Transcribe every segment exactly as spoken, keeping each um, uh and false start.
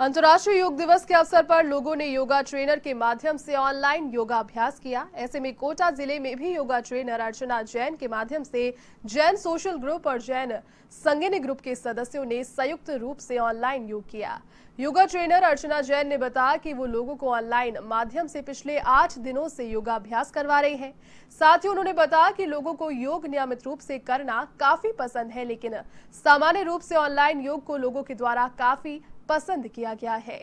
अंतर्राष्ट्रीय योग दिवस के अवसर पर लोगों ने योगा ट्रेनर के माध्यम से ऑनलाइन योगाभ्यास किया। ऐसे में कोटा जिले में भी योगा ट्रेनर अर्चना जैन के माध्यम से जैन सोशल ग्रुप और जैन संगिनी ग्रुप के सदस्यों ने संयुक्त रूप से ऑनलाइन योग किया। योगा ट्रेनर अर्चना जैन ने बताया कि वो लोगों को ऑनलाइन माध्यम से पिछले आठ दिनों से योगाभ्यास करवा रहे हैं। साथ ही उन्होंने बताया कि लोगों को योग नियमित रूप से करना काफी पसंद है, लेकिन सामान्य रूप से ऑनलाइन योग को लोगों के द्वारा काफी पसंद किया गया है।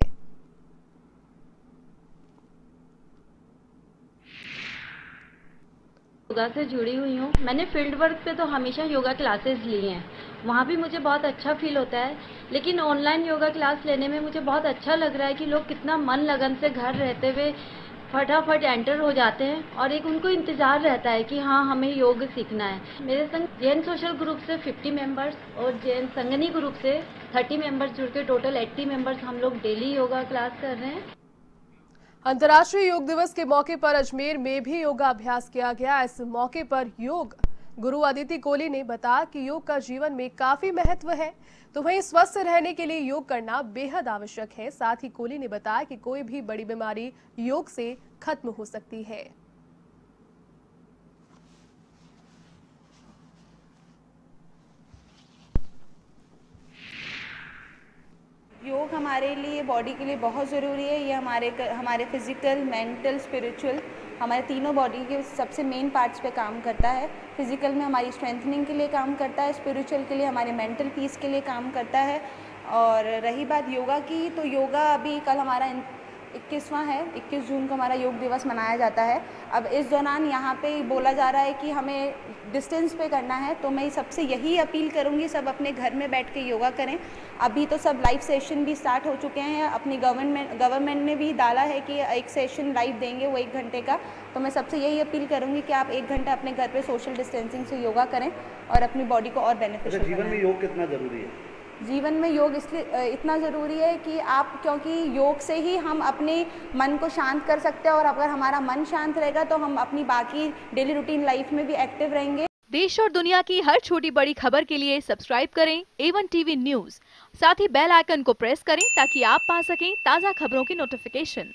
योगा से जुड़ी हुई हूँ। मैंने फील्ड वर्क पे तो हमेशा योगा क्लासेस ली हैं, वहाँ भी मुझे बहुत अच्छा फील होता है, लेकिन ऑनलाइन योगा क्लास लेने में मुझे बहुत अच्छा लग रहा है कि लोग कितना मन लगन से घर रहते हुए फटाफट एंटर हो जाते हैं और एक उनको इंतज़ार रहता है कि हाँ हमें योग सीखना है। मेरे संग जैन सोशल ग्रुप से पचास मेंबर्स और जैन संगनी ग्रुप से तीस मेंबर्स जुड़ के टोटल अस्सी मेंबर्स हम लोग डेली योगा क्लास कर रहे हैं। अंतर्राष्ट्रीय योग दिवस के मौके पर अजमेर में भी योगाभ्यास किया गया। इस मौके पर योग गुरु आदित्य कोहली ने बताया कि योग का जीवन में काफी महत्व है, तो वहीं स्वस्थ रहने के लिए योग करना बेहद आवश्यक है। साथ ही कोहली ने बताया कि कोई भी बड़ी बीमारी योग से खत्म हो सकती है। योग हमारे लिए बॉडी के लिए बहुत ज़रूरी है। ये हमारे हमारे फिजिकल, मेंटल, स्पिरिचुअल, हमारे तीनों बॉडी के सबसे मेन पार्ट्स पे काम करता है। फिजिकल में हमारी स्ट्रेंथनिंग के लिए काम करता है, स्पिरिचुअल के लिए, हमारे मेंटल पीस के लिए काम करता है। और रही बात योगा की, तो योगा अभी कल हमारा इक्कीसवां है, इक्कीस जून को हमारा योग दिवस मनाया जाता है। अब इस दौरान यहाँ पे बोला जा रहा है कि हमें डिस्टेंस पे करना है, तो मैं सबसे यही अपील करूँगी सब अपने घर में बैठ के योगा करें। अभी तो सब लाइव सेशन भी स्टार्ट हो चुके हैं, अपनी गवर्नमेंट गवर्नमेंट ने भी डाला है कि एक सेशन लाइव देंगे वो एक घंटे का, तो मैं सबसे यही अपील करूँगी कि आप एक घंटा अपने घर पर सोशल डिस्टेंसिंग से योगा करें और अपनी बॉडी को और बेनिफिट करें। जीवन में योग कितना ज़रूरी है? जीवन में योग इसलिए इतना ज़रूरी है कि आप, क्योंकि योग से ही हम अपने मन को शांत कर सकते हैं और अगर हमारा मन शांत रहेगा तो हम अपनी बाकी डेली रूटीन लाइफ में भी एक्टिव रहेंगे। देश और दुनिया की हर छोटी बड़ी खबर के लिए सब्सक्राइब करें ए वन टीवी न्यूज़। साथ ही बेल आइकन को प्रेस करें ताकि आप पा सकें ताज़ा खबरों की नोटिफिकेशन।